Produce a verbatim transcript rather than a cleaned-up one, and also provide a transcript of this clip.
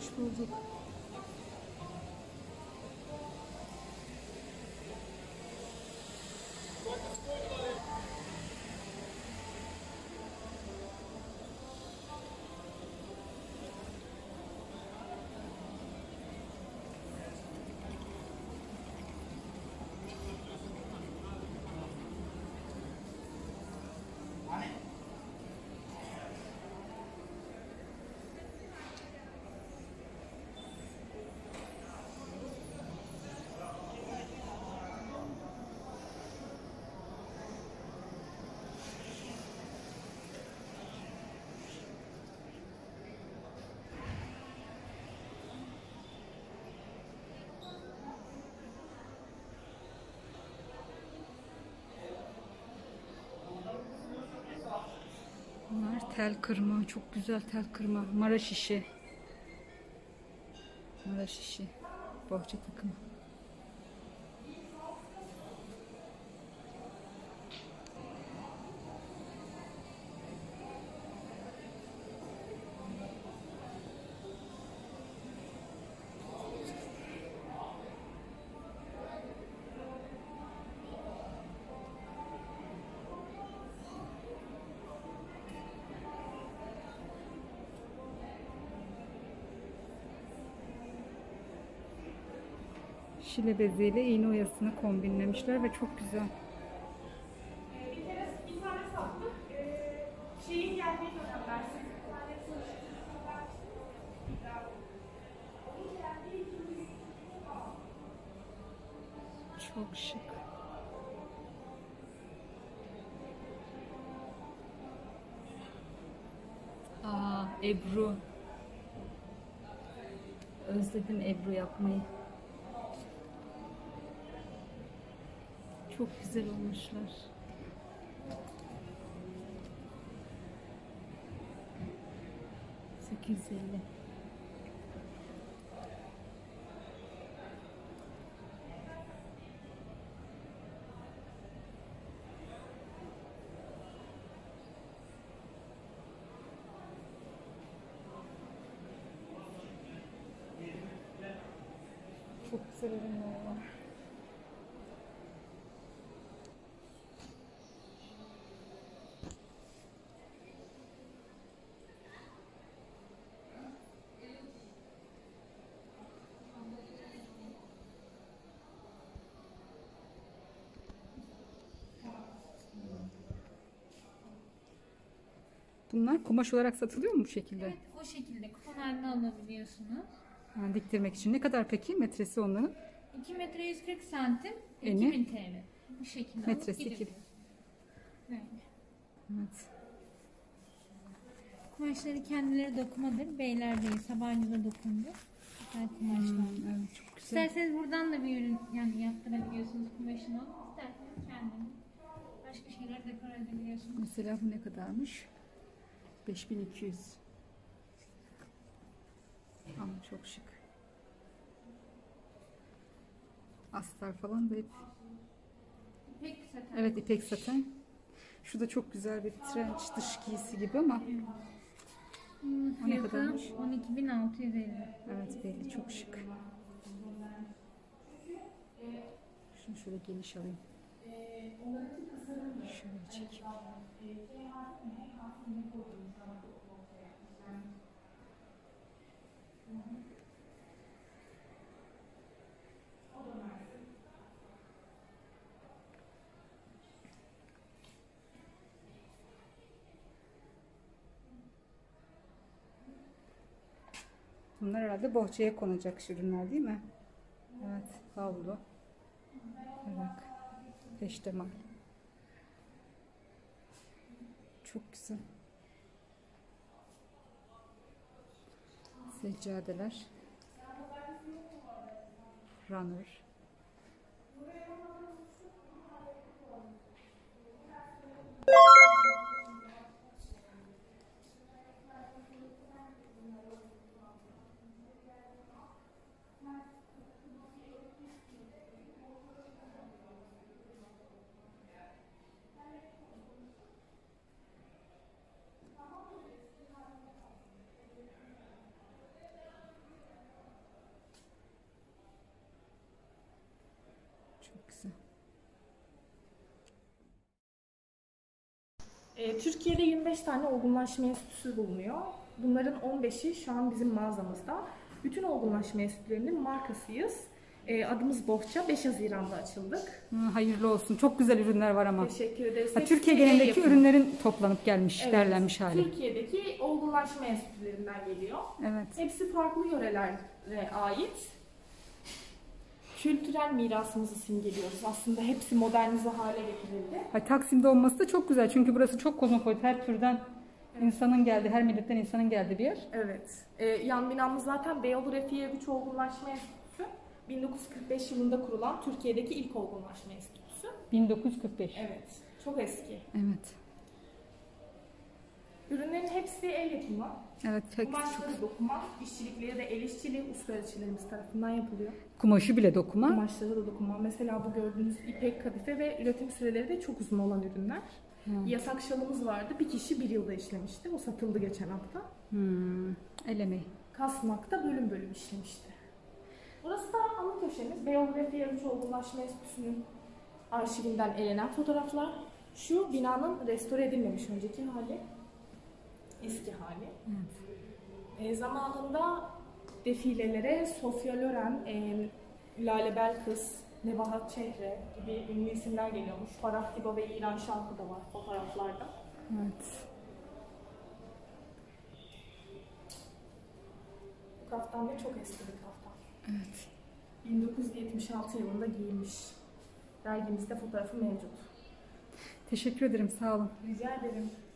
Hoş bulduk. Tel kırma, çok güzel tel kırma. Maraş işi. Maraş işi. Bohça takımı. Şile beziyle iğne oyasını kombinlemişler ve çok güzel. Bir kere bir tane sattık. Şeyin geldiği dönem versin. Bir tane çalıştık. Çok şık. Aa, ebru. Özledim ebru yapmayı. Çok güzel olmuşlar. sekiz yüz elli. Çok güzel ürünler var. Bunlar kumaş olarak satılıyor mu bu şekilde? Evet, o şekilde kupon haline alabiliyorsunuz. Yani diktirmek için. Ne kadar peki metresi onların? iki metre yüz kırk santim, Eni? iki bin TL. Bu şekilde metresi alıp gidiyor. Böyle. Evet. Kumaşları kendileri dokumadır. Beyler değil, Sabancı'da dokundur. Güzel kumaşlar. Hmm, evet, çok güzel. İsterseniz buradan da bir ürün yani yaptırabiliyorsunuz kumaşını. İsterseniz kendiniz başka şeyler dekor edebiliyorsunuz. Mesela bu ne kadarmış? beş bin iki yüz. Ama çok şık. Astar falan da hep. İpek saten. Evet, ipek saten. Şu da çok güzel bir trenç dış giysi gibi ama. Hmm, o ne kadarmış? on iki bin altı yüz elli. Evet, belli. Çok şık. Şunu şöyle geniş alayım. Şöyle çekeyim. Bunlar herhalde bohçaya konacak ürünler değil mi? Evet, havlu. Bak. Peştemal. Çok güzel. Seccadeler. Runner. Türkiye'de yirmi beş tane olgunlaşma enstitüsü bulunuyor. Bunların on beşi şu an bizim mağazamızda. Bütün olgunlaşma enstitülerinin markasıyız. Adımız Bohça, beş Haziran'da açıldık. Hayırlı olsun. Çok güzel ürünler var ama. Teşekkür ederiz. Ha, Türkiye genelindeki yapın. ürünlerin toplanıp gelmiş, evet, derlenmiş hali. Türkiye'deki olgunlaşma enstitülerinden geliyor. Evet. Hepsi farklı yörelere ait. Kültürel mirasımızı simgeliyoruz. Aslında hepsi modernize hale getirildi. Ha, Taksim'de olması da çok güzel. Çünkü burası çok kozmopolit. Her türden İnsanın geldi, her milletten insanın geldi bir yer. Evet. Ee, yan binamız zaten Beyoğlu üç Olgunlaşma Enstitüsü. bin dokuz yüz kırk beş yılında kurulan Türkiye'deki ilk olgunlaşma enstitüsü. bin dokuz yüz kırk beş. Evet. Çok eski. Evet. Ürünlerin hepsi el yapımı. Evet. Kumaşları dokuma, işçilikleri de el işçiliği ustalarımız tarafından yapılıyor. Kumaşı bile dokuma. Kumaşları da dokuma. Mesela bu gördüğünüz ipek kadife ve üretim süreleri de çok uzun olan ürünler. Hmm. Yasak şalımız vardı. Bir kişi bir yılda işlemişti. O satıldı geçen hafta. Hmm. El emeği. Kasmak'ta bölüm bölüm işlemişti. Burası da ana köşemiz. Beyoğlu üç Olgunlaşma Enstitüsü'nün arşivinden elenen fotoğraflar. Şu binanın restore edilmemiş önceki hali. Eski hali. Hmm. E, zamanında defilelere Sofia Loren, e, Ülale Belkıs, Nebahat Çehre gibi ünlü isimler geliyormuş. Farah Diba ve İran şarkı da var fotoğraflarda. Evet. Bu kaftan da çok eski bir kaftan. Evet. bin dokuz yüz yetmiş altı yılında giyilmiş. Dergimizde fotoğrafı mevcut. Teşekkür ederim, sağ olun. Rica ederim.